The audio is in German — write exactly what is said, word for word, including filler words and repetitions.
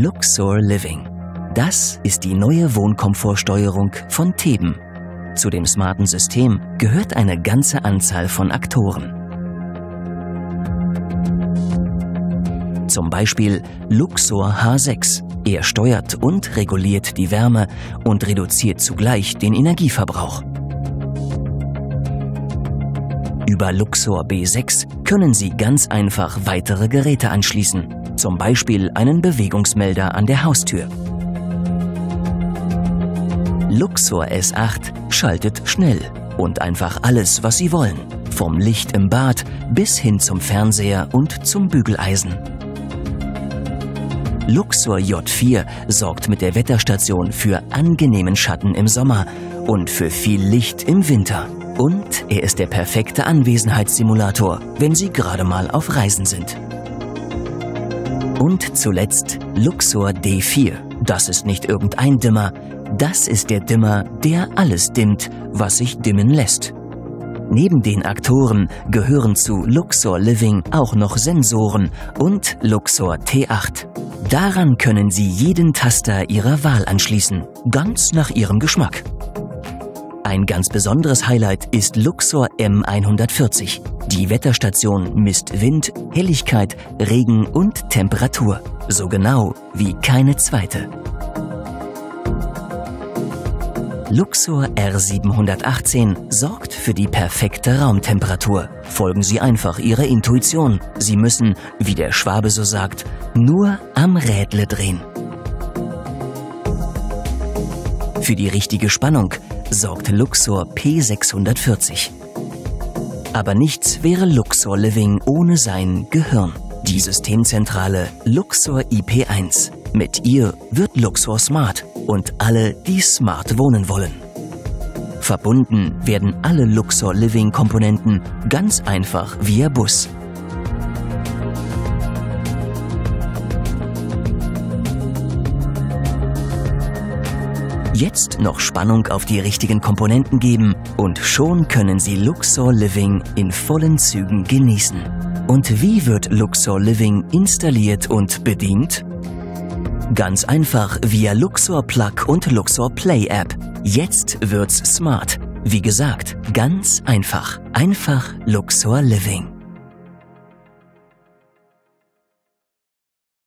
LUXORliving. Das ist die neue Wohnkomfortsteuerung von Theben. Zu dem smarten System gehört eine ganze Anzahl von Aktoren. Zum Beispiel LUXOR H sechs. Er steuert und reguliert die Wärme und reduziert zugleich den Energieverbrauch. Über LUXOR B sechs können Sie ganz einfach weitere Geräte anschließen, zum Beispiel einen Bewegungsmelder an der Haustür. LUXOR S acht schaltet schnell und einfach alles, was Sie wollen, vom Licht im Bad bis hin zum Fernseher und zum Bügeleisen. LUXOR J vier sorgt mit der Wetterstation für angenehmen Schatten im Sommer und für viel Licht im Winter. Und er ist der perfekte Anwesenheitssimulator, wenn Sie gerade mal auf Reisen sind. Und zuletzt LUXOR D vier. Das ist nicht irgendein Dimmer. Das ist der Dimmer, der alles dimmt, was sich dimmen lässt. Neben den Aktoren gehören zu LUXORliving auch noch Sensoren und LUXOR T acht. Daran können Sie jeden Taster Ihrer Wahl anschließen, ganz nach Ihrem Geschmack. Ein ganz besonderes Highlight ist LUXOR M hundertvierzig. Die Wetterstation misst Wind, Helligkeit, Regen und Temperatur, so genau wie keine zweite. LUXOR R siebenhundertachtzehn sorgt für die perfekte Raumtemperatur. Folgen Sie einfach Ihrer Intuition. Sie müssen, wie der Schwabe so sagt, nur am Rädle drehen. Für die richtige Spannung sorgt LUXOR P sechshundertvierzig. Aber nichts wäre LUXORliving ohne sein Gehirn. Die Systemzentrale LUXOR I P eins. Mit ihr wird LUXOR smart und alle, die smart wohnen wollen. Verbunden werden alle LUXORliving-Komponenten ganz einfach via Bus. Jetzt noch Spannung auf die richtigen Komponenten geben und schon können Sie LUXORliving in vollen Zügen genießen. Und wie wird LUXORliving installiert und bedient? Ganz einfach via LUXORplug und LUXORplay App. Jetzt wird's smart. Wie gesagt, ganz einfach. Einfach LUXORliving.